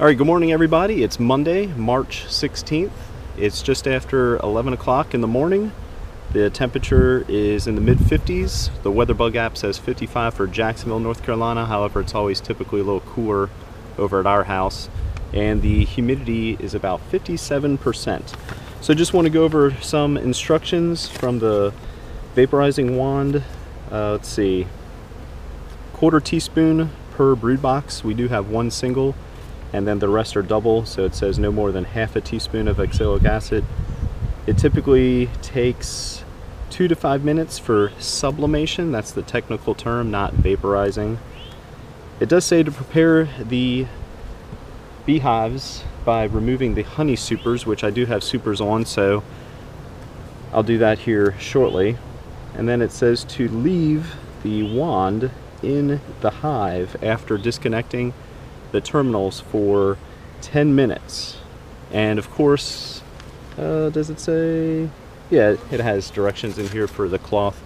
All right, good morning everybody. It's Monday, March 16th. It's just after 11 o'clock in the morning. The temperature is in the mid 50s. The WeatherBug app says 55 for Jacksonville, North Carolina. However, it's always typically a little cooler over at our house. And the humidity is about 57%. So just want to go over some instructions from the vaporizing wand. Let's see, 1/4 teaspoon per brood box. We do have one single, and then the rest are double, so it says no more than 1/2 teaspoon of oxalic acid. It typically takes 2 to 5 minutes for sublimation. That's the technical term, not vaporizing. It does say to prepare the beehives by removing the honey supers, which I do have supers on, so I'll do that here shortly. And then it says to leave the wand in the hive after disconnecting the terminals for 10 minutes. And of course, does it say? Yeah, it has directions in here for the cloth.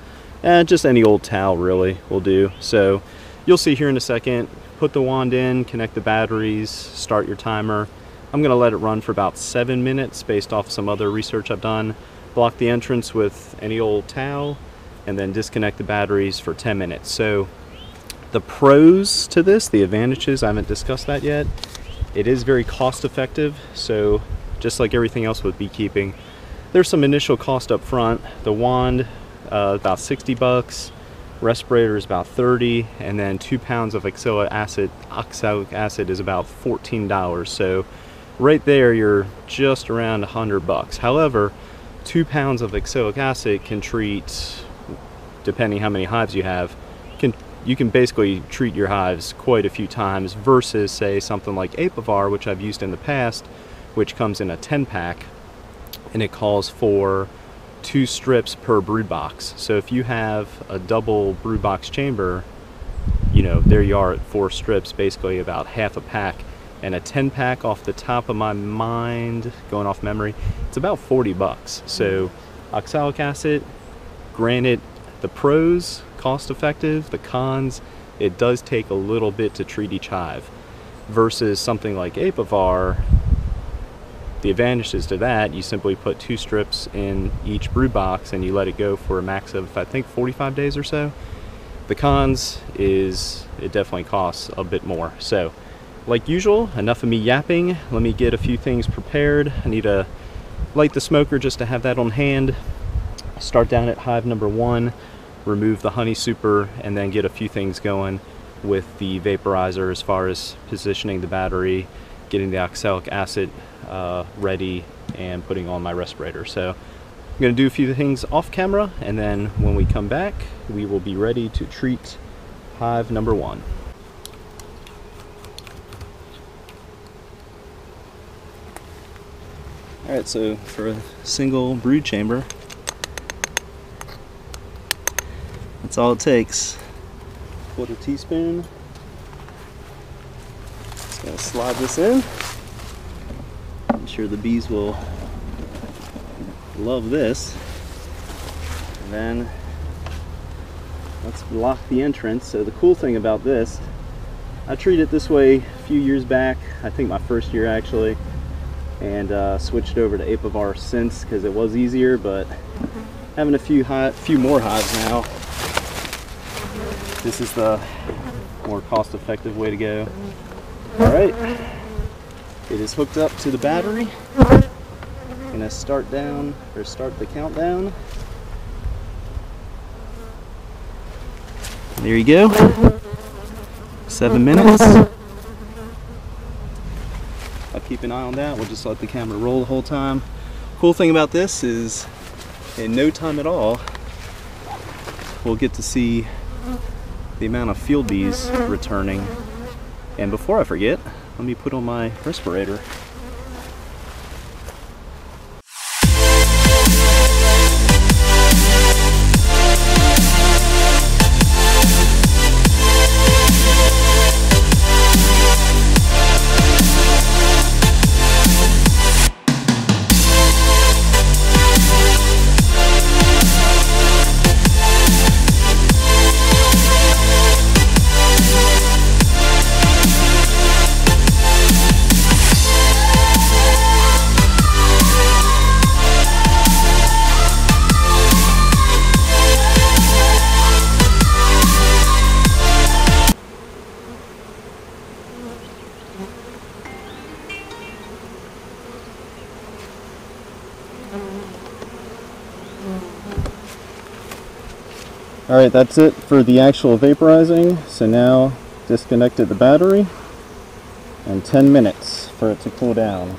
Just any old towel really will do. So you'll see here in a second, put the wand in, connect the batteries, start your timer. I'm gonna let it run for about 7 minutes based off some other research I've done. Block the entrance with any old towel and then disconnect the batteries for 10 minutes. So the pros to this, the advantages, I haven't discussed that yet. It is very cost effective. So just like everything else with beekeeping, there's some initial cost up front. The wand, about 60 bucks, respirator is about 30, and then 2 pounds of oxalic acid is about $14. So right there, you're just around 100 bucks. However, 2 pounds of oxalic acid can treat, depending how many hives you have, you can basically treat your hives quite a few times versus say something like Apivar, which I've used in the past, which comes in a 10-pack and it calls for 2 strips per brood box. So if you have a double brood box chamber, you know, there you are at 4 strips, basically about 1/2 a pack. And a 10-pack, off the top of my mind, going off memory, it's about 40 bucks. So oxalic acid, granted, the pros, cost effective, the cons, it does take a little bit to treat each hive. Versus something like Apivar, the advantages to that, you simply put 2 strips in each brood box and you let it go for a max of, I think, 45 days or so. The cons is it definitely costs a bit more. So, like usual, enough of me yapping. Let me get a few things prepared. I need to light the smoker just to have that on hand. Start down at hive number 1, remove the honey super, and then get a few things going with the vaporizer as far as positioning the battery, getting the oxalic acid ready, and putting on my respirator. So I'm gonna do a few things off camera, and then when we come back, we will be ready to treat hive number 1. All right, so for a single brood chamber, that's all it takes. 1/4 teaspoon. Just gonna slide this in. I'm sure the bees will love this. And then let's block the entrance. So the cool thing about this, I treated it this way a few years back, I think my first year actually, and switched over to Apivar since because it was easier, but having a few more hives now, this is the more cost-effective way to go. All right, it is hooked up to the battery. I'm gonna start the countdown. There you go, 7 minutes. I'll keep an eye on that. We'll just let the camera roll the whole time. Cool thing about this is in no time at all, we'll get to see the amount of field bees returning. And before I forget, let me put on my respirator. Alright, that's it for the actual vaporizing. So now disconnected the battery and 10 minutes for it to cool down.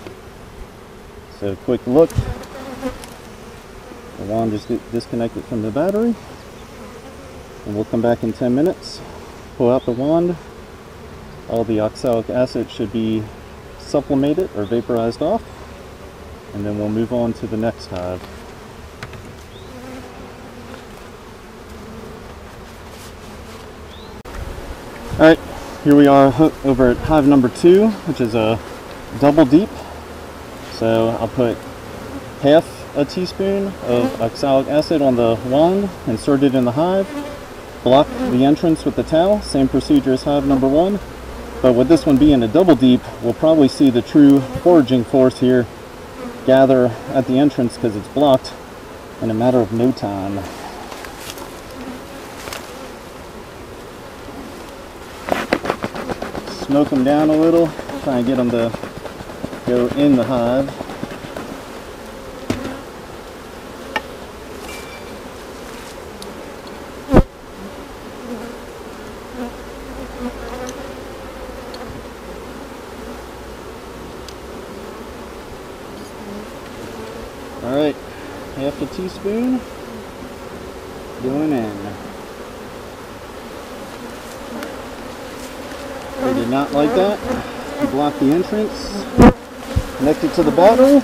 So quick look, the wand just disconnected from the battery, and we'll come back in 10 minutes, pull out the wand, all the oxalic acid should be sublimated or vaporized off, and then we'll move on to the next hive. Alright, here we are over at hive number 2, which is a double deep. So I'll put half a teaspoon of oxalic acid on the wand, insert it in the hive, block the entrance with the towel, same procedure as hive number 1. But with this one being a double deep, we'll probably see the true foraging force here gather at the entrance because it's blocked in a matter of no time. Smoke them down a little, try and get them to go in the hive. Alright, half a teaspoon going in. I did not like that. Block the entrance. Connect it to the battery.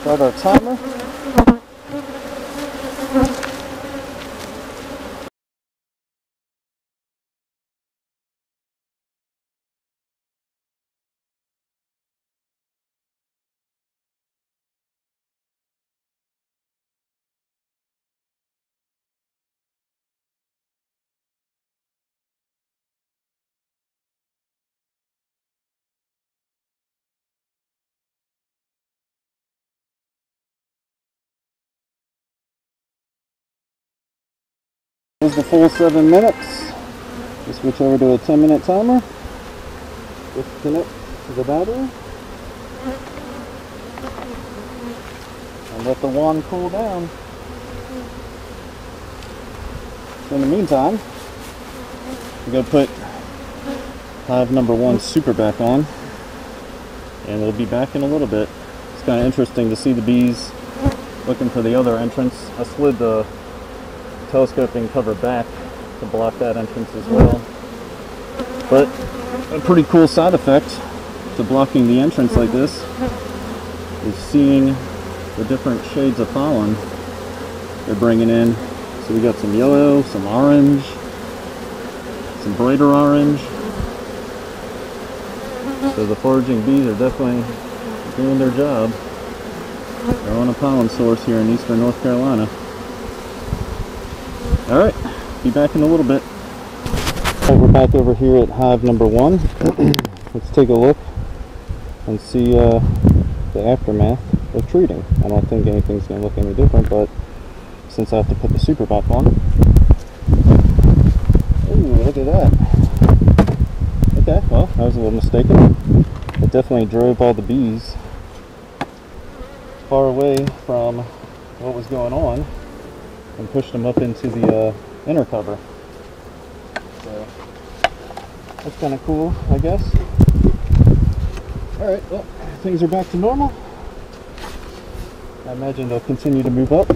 Start our timer. That was the full 7 minutes. We'll switch over to a 10-minute timer. Disconnect to the battery. And let the wand cool down. So in the meantime, we're going to put hive number 1 super back on. And we'll be back in a little bit. It's kind of interesting to see the bees looking for the other entrance. I slid the telescoping cover back to block that entrance as well. But a pretty cool side effect to blocking the entrance like this is seeing the different shades of pollen they're bringing in. So we got some yellow, some orange, some brighter orange. So the foraging bees are definitely doing their job. They're on a pollen source here in eastern North Carolina. Alright, be back in a little bit. All right, we're back over here at hive number 1. Let's take a look and see the aftermath of treating. I don't think anything's going to look any different, but since I have to put the super buff on. Ooh, look at that. Okay, well, I was a little mistaken. It definitely drove all the bees far away from what was going on and pushed them up into the inner cover. So that's kind of cool, I guess. Alright, well, things are back to normal. I imagine they'll continue to move up.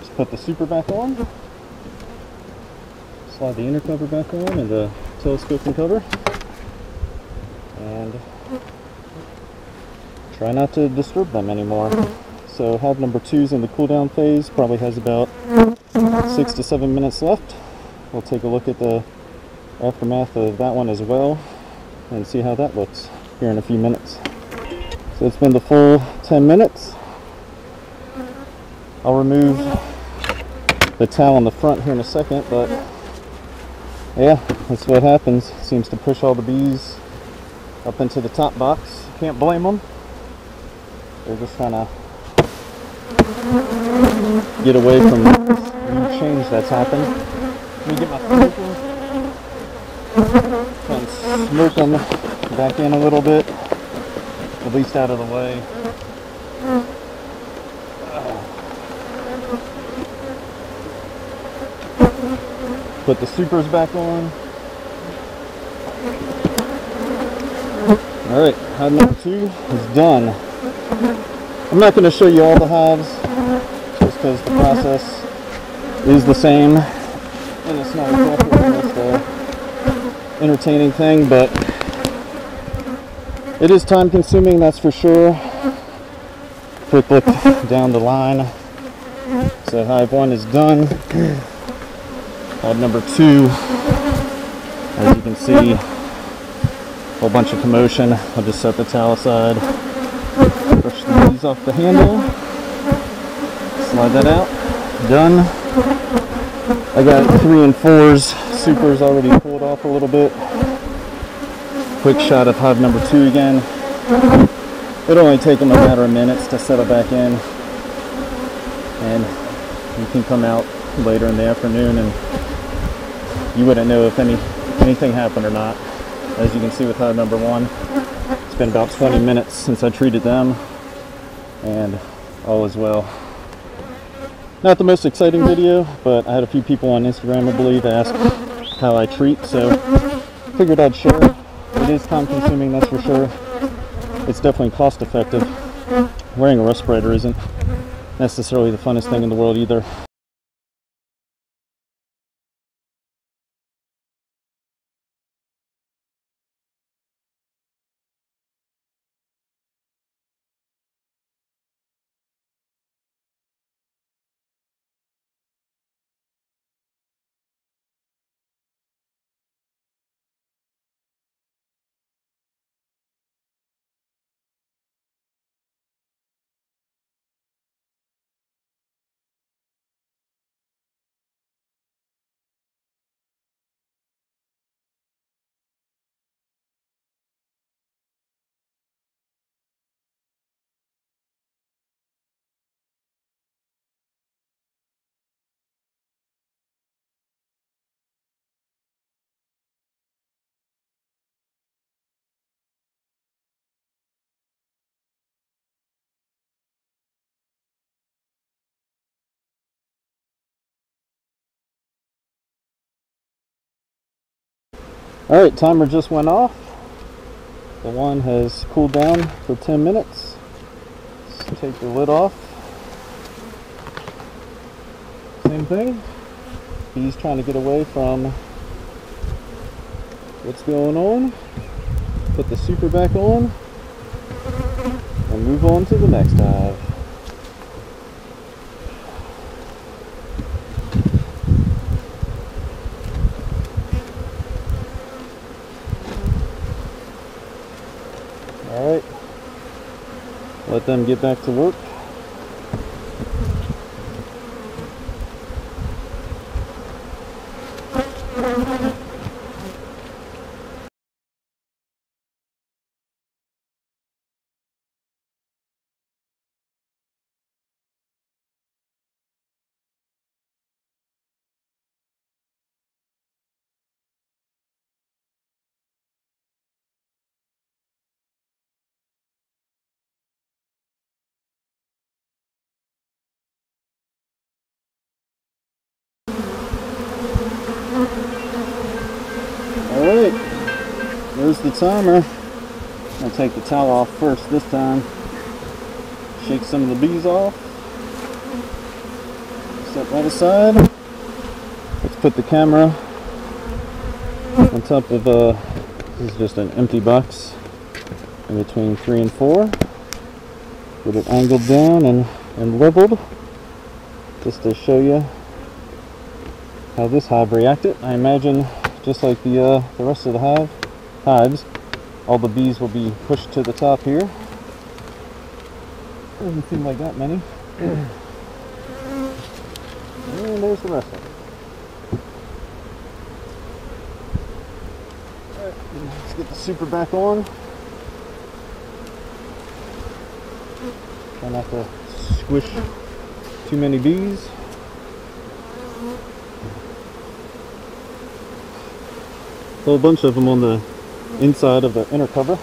Just put the super back on. Slide the inner cover back on and the telescoping cover. And try not to disturb them anymore. So hive number 2's in the cool down phase, probably has about 6 to 7 minutes left. We'll take a look at the aftermath of that one as well and see how that looks here in a few minutes. So it's been the full 10 minutes. I'll remove the towel on the front here in a second, but yeah, that's what happens. Seems to push all the bees up into the top box. Can't blame them. They're just trying to get away from the change that's happened. Let me get my focus and smoke them back in a little bit, at least out of the way. Put the supers back on. All right, hive number 2 is done. I'm not going to show you all the hives just because the process is the same, and it's not exactly the most entertaining thing, but it is time consuming, that's for sure. Quick look down the line. So hive 1 is done. Hive number 2, as you can see, a whole bunch of commotion. I'll just set the towel aside, brush the leaves off the handle, slide that out, done. I got 3 and 4's supers already pulled off a little bit. Quick shot of hive number 2 again. It'll only take them a matter of minutes to settle back in, and you can come out later in the afternoon and you wouldn't know if anything happened or not. As you can see with hive number 1, it's been about 20 minutes since I treated them, and all is well. Not the most exciting video, but I had a few people on Instagram, I believe, ask how I treat, so figured I'd share it. It is time consuming, that's for sure. It's definitely cost effective. Wearing a respirator isn't necessarily the funnest thing in the world either. Alright, timer just went off. The one has cooled down for 10 minutes. Let's take the lid off. Same thing. Bees trying to get away from what's going on. Put the super back on. And move on to the next hive. Alright, let them get back to work. There's the timer. I'll take the towel off first this time. Shake some of the bees off. Set that aside. Let's put the camera on top of this is just an empty box in between 3 and 4. Get it angled down and leveled just to show you how this hive reacted. I imagine just like the rest of the hives, all the bees will be pushed to the top here. Doesn't seem like that many. And there's the rest of them. All right, let's get the super back on. Try not to squish too many bees. A whole bunch of them on the inside of the inner cover.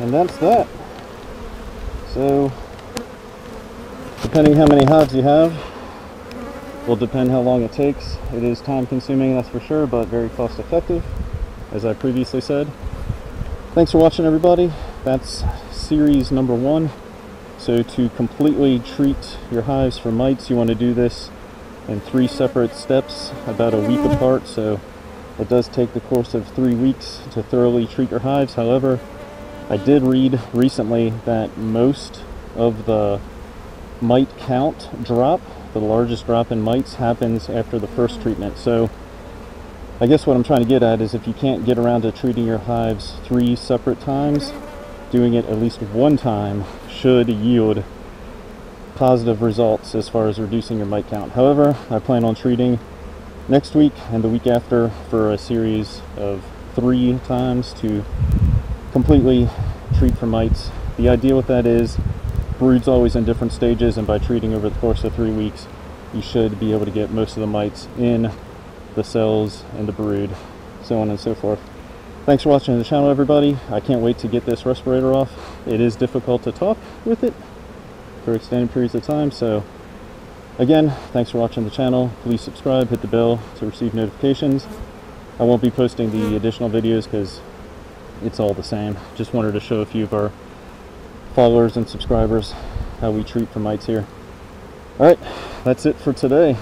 And that's that. So, depending how many hives you have, will depend how long it takes. It is time consuming, that's for sure, but very cost effective, as I previously said. Thanks for watching, everybody. That's series number 1. So to completely treat your hives for mites, you want to do this in 3 separate steps, about a week apart. So it does take the course of 3 weeks to thoroughly treat your hives. However, I did read recently that most of the mite count drop, the largest drop in mites, happens after the first treatment. So I guess what I'm trying to get at is if you can't get around to treating your hives 3 separate times, doing it at least 1 time should yield positive results as far as reducing your mite count. However, I plan on treating next week and the week after for a series of 3 times to completely treat for mites. The idea with that is brood's always in different stages, and by treating over the course of 3 weeks, you should be able to get most of the mites in the cells and the brood, so on and so forth. Thanks for watching the channel, everybody. I can't wait to get this respirator off. It is difficult to talk with it for extended periods of time. So again, thanks for watching the channel. Please subscribe, hit the bell to receive notifications. I won't be posting the additional videos because it's all the same. Just wanted to show a few of our followers and subscribers how we treat for mites here. All right, that's it for today.